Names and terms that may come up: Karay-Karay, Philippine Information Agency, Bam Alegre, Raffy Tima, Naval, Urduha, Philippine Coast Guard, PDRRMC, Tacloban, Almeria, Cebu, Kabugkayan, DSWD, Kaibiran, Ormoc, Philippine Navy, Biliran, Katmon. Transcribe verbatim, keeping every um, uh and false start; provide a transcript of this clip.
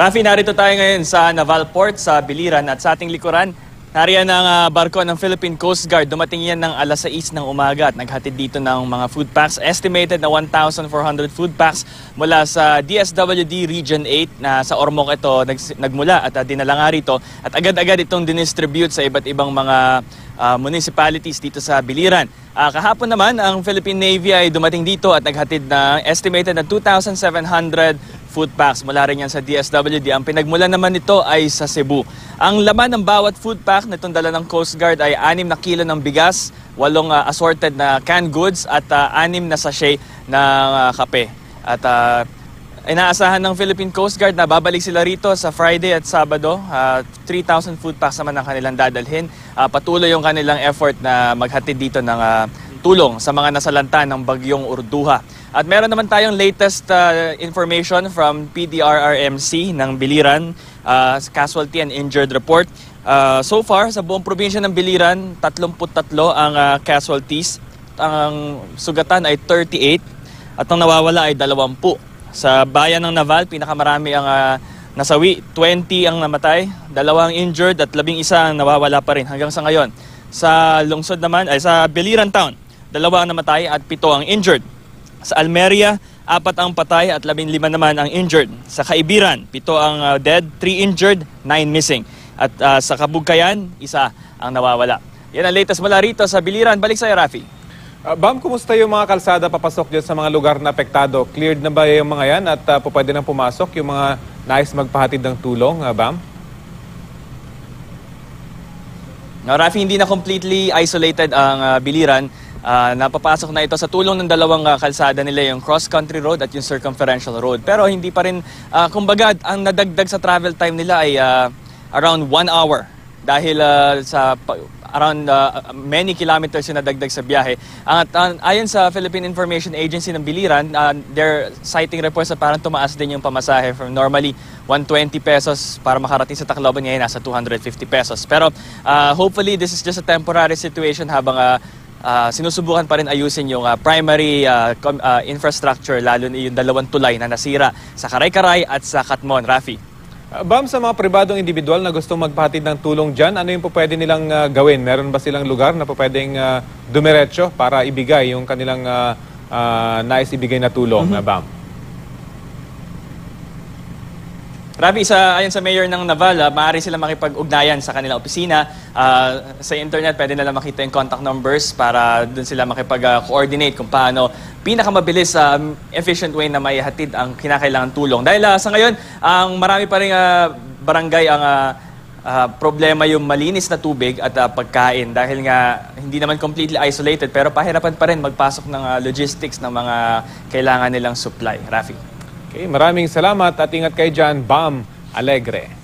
Raffy, narito tayo ngayon sa Naval Port sa Biliran at sa ating likuran, nariyan ang uh, barko ng Philippine Coast Guard. Dumating yan ng alas sais ng umaga at naghatid dito ng mga food packs. Estimated na one thousand four hundred food packs mula sa D S W D Region eight na sa Ormoc ito nagmula at uh, dinala nga rito. At agad-agad itong dinistribute sa iba't ibang mga uh, municipalities dito sa Biliran. Uh, kahapon naman, ang Philippine Navy ay dumating dito at naghatid na estimated na two thousand seven hundred food packs mula rin yan sa D S W D. Ang pinagmulan naman nito ay sa Cebu. Ang laman ng bawat food pack na itong dala ng Coast Guard ay anim na kilo ng bigas, walong uh, assorted na canned goods at uh, anim na sachet ng uh, kape. At uh, inaasahan ng Philippine Coast Guard na babalik sila rito sa Friday at Sabado. Uh, three thousand food packs naman ang kanilang dadalhin. Uh, patuloy yung kanilang effort na maghatid dito ng uh, tulong sa mga nasalanta ng bagyong Urduha. At meron naman tayong latest uh, information from P D R R M C ng Biliran, uh, casualty and injured report. Uh, so far, sa buong probinsya ng Biliran, tatlumpu't tatlo ang uh, casualties. Ang sugatan ay thirty-eight at ang nawawala ay dalawampu. Sa bayan ng Naval, pinakamarami ang uh, nasawi, twenty ang namatay, dalawang injured at labing isa ang nawawala pa rin hanggang sa ngayon. Sa lungsod naman, ay sa Biliran Town, dalawa ang namatay at pito ang injured. Sa Almeria, apat ang patay at labing lima naman ang injured. Sa Kaibiran, pito ang uh, dead, three injured, nine missing. At uh, sa Kabugkayan, isa ang nawawala. Yan ang latest mula rito sa Biliran. Balik sa'yo, Raffy. Uh, Bam, kumusta yung mga kalsada papasok dyan sa mga lugar na apektado? Cleared na ba yung mga yan at uh, pwede nang pumasok yung mga nais magpahatid ng tulong, uh, Bam? No, Raffy, hindi na completely isolated ang uh, Biliran. Uh, napapasok na ito sa tulong ng dalawang uh, kalsada nila, yung cross-country road at yung circumferential road. Pero hindi pa rin, uh, kumbaga, ang nadagdag sa travel time nila ay uh, around one hour. Dahil uh, sa around uh, many kilometers yung nadagdag sa biyahe. At uh, ayon sa Philippine Information Agency ng Biliran, uh, their sighting reports na parang tumaas din yung pamasahe from normally one hundred twenty pesos para makarating sa Tacloban, ngayon nasa two hundred fifty pesos. Pero uh, hopefully this is just a temporary situation habang... Uh, Uh, sinusubukan pa rin ayusin yung uh, primary uh, uh, infrastructure, lalo na yung dalawang tulay na nasira sa Karay-Karay at sa Katmon, Raffy. Uh, Bam, sa mga pribadong individual na gustong magpahatid ng tulong dyan, ano yung pwede nilang uh, gawin? Meron ba silang lugar na pwedeng uh, dumiretso para ibigay yung kanilang uh, uh, nais ibigay na tulong, mm-hmm. uh, Bam? Raffy, sa, ayon sa mayor ng Naval, uh, maaari sila makipag-ugnayan sa kanilang opisina. Uh, sa internet, pwede nila makita yung contact numbers para doon sila makipag-coordinate kung paano pinakamabilis, um, efficient way na maihatid ang kinakailangan tulong. Dahil uh, sa ngayon, ang marami pa rin uh, barangay ang uh, uh, problema yung malinis na tubig at uh, pagkain. Dahil nga, hindi naman completely isolated, pero pahirapan pa rin magpasok ng uh, logistics ng mga kailangan nilang supply. Raffy. Okay, maraming salamat at ingat kayo dyan, Bam Alegre.